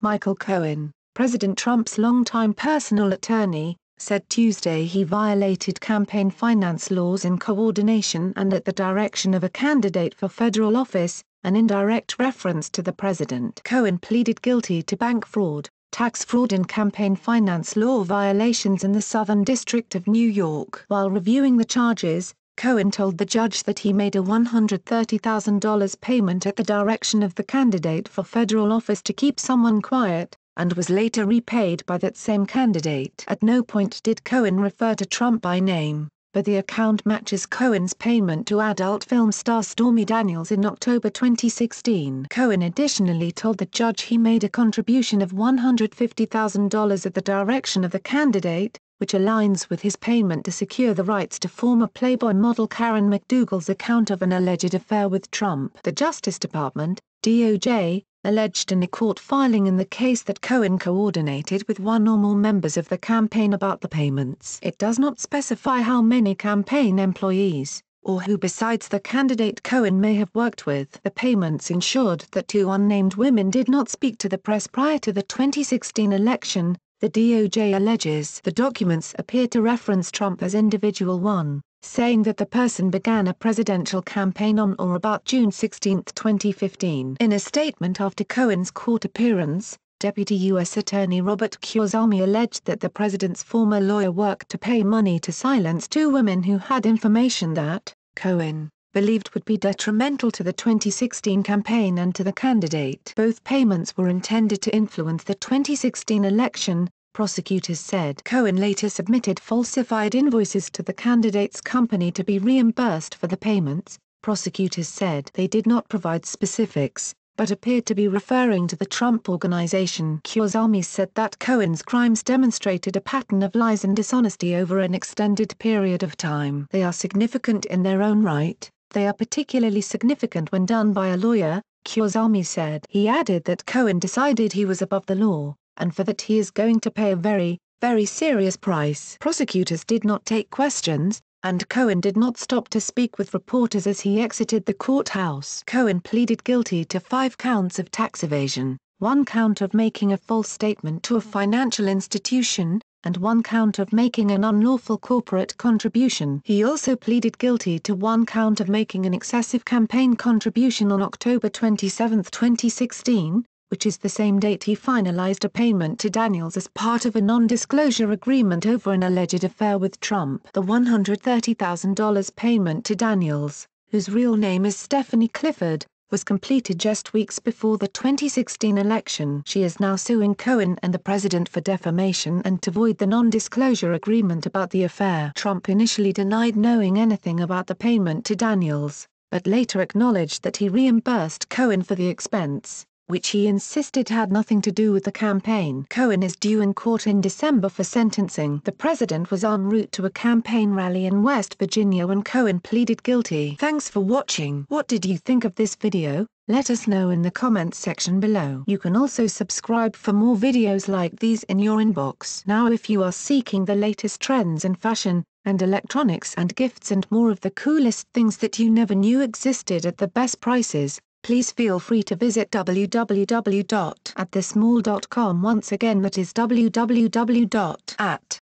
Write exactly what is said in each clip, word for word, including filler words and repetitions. Michael Cohen, President Trump's longtime personal attorney, said Tuesday he violated campaign finance laws in coordination and at the direction of a candidate for federal office, an indirect reference to the president. Cohen pleaded guilty to bank fraud, tax fraud and campaign finance law violations in the Southern District of New York. While reviewing the charges, Cohen told the judge that he made a one hundred thirty thousand dollars payment at the direction of the candidate for federal office to keep someone quiet, and was later repaid by that same candidate. At no point did Cohen refer to Trump by name, but the account matches Cohen's payment to adult film star Stormy Daniels in October twenty sixteen. Cohen additionally told the judge he made a contribution of one hundred fifty thousand dollars at the direction of the candidate, which aligns with his payment to secure the rights to former Playboy model Karen McDougal's account of an alleged affair with Trump. The Justice Department, D O J, alleged in a court filing in the case that Cohen coordinated with one or more members of the campaign about the payments. It does not specify how many campaign employees, or who besides the candidate Cohen may have worked with. The payments ensured that two unnamed women did not speak to the press prior to the twenty sixteen election, the D O J alleges. The documents appear to reference Trump as Individual One, saying that the person began a presidential campaign on or about June sixteenth twenty fifteen. In a statement after Cohen's court appearance, Deputy U S Attorney Robert Khuzami alleged that the president's former lawyer worked to pay money to silence two women who had information that, Cohen believed would be detrimental to the twenty sixteen campaign and to the candidate. Both payments were intended to influence the twenty sixteen election, prosecutors said. Cohen later submitted falsified invoices to the candidate's company to be reimbursed for the payments, prosecutors said. They did not provide specifics, but appeared to be referring to the Trump Organization. Khuzami said that Cohen's crimes demonstrated a pattern of lies and dishonesty over an extended period of time. They are significant in their own right. They are particularly significant when done by a lawyer, Khuzami said. He added that Cohen decided he was above the law, and for that he is going to pay a very, very serious price. Prosecutors did not take questions, and Cohen did not stop to speak with reporters as he exited the courthouse. Cohen pleaded guilty to five counts of tax evasion, one count of making a false statement to a financial institution, and one count of making an unlawful corporate contribution. He also pleaded guilty to one count of making an excessive campaign contribution on October twenty-seventh twenty sixteen, which is the same date he finalized a payment to Daniels as part of a non-disclosure agreement over an alleged affair with Trump. The one hundred thirty thousand dollars payment to Daniels, whose real name is Stephanie Clifford, was completed just weeks before the twenty sixteen election. She is now suing Cohen and the president for defamation and to void the non-disclosure agreement about the affair. Trump initially denied knowing anything about the payment to Daniels, but later acknowledged that he reimbursed Cohen for the expense, which he insisted had nothing to do with the campaign. Cohen is due in court in December for sentencing. The president was en route to a campaign rally in West Virginia when Cohen pleaded guilty. Thanks for watching. What did you think of this video? Let us know in the comments section below. You can also subscribe for more videos like these in your inbox. Now if you are seeking the latest trends in fashion, and electronics and gifts and more of the coolest things that you never knew existed at the best prices, please feel free to visit w w w dot at this mall dot com. Once again, that is w w w dot at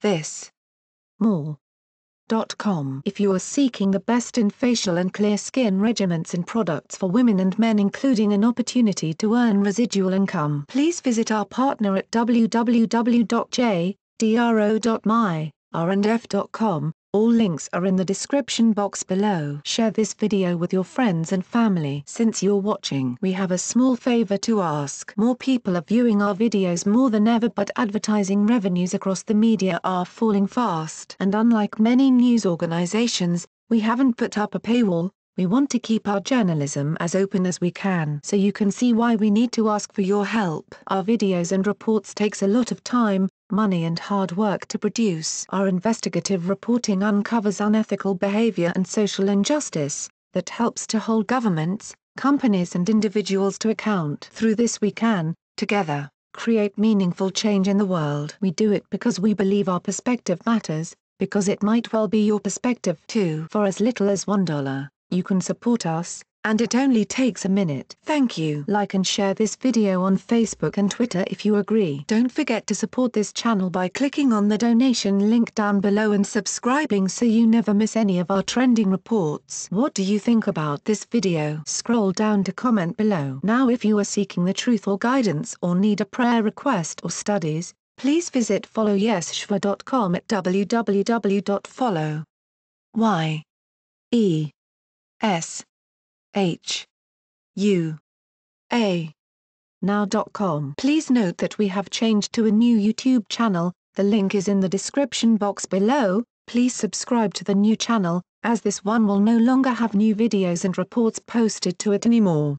this mall dot com. If you are seeking the best in facial and clear skin regimens and products for women and men, including an opportunity to earn residual income, please visit our partner at w w w dot j d r o dot my r and f dot com. All links are in the description box below. Share this video with your friends and family. Since you're watching, we have a small favor to ask. More people are viewing our videos more than ever, but advertising revenues across the media are falling fast. And unlike many news organizations, we haven't put up a paywall. We want to keep our journalism as open as we can. So you can see why we need to ask for your help. Our videos and reports takes a lot of time, money and hard work to produce. Our investigative reporting uncovers unethical behavior and social injustice that helps to hold governments, companies and individuals to account. Through this we can, together, create meaningful change in the world. We do it because we believe our perspective matters, because it might well be your perspective too. For as little as one dollar. You can support us, and it only takes a minute. Thank you. Like and share this video on Facebook and Twitter if you agree. Don't forget to support this channel by clicking on the donation link down below and subscribing so you never miss any of our trending reports. What do you think about this video? Scroll down to comment below. Now, if you are seeking the truth or guidance or need a prayer request or studies, please visit follow yes shva dot com at w w w dot follow y e s h u a now dot com. Please note that we have changed to a new YouTube channel, the link is in the description box below. Please subscribe to the new channel, as this one will no longer have new videos and reports posted to it anymore.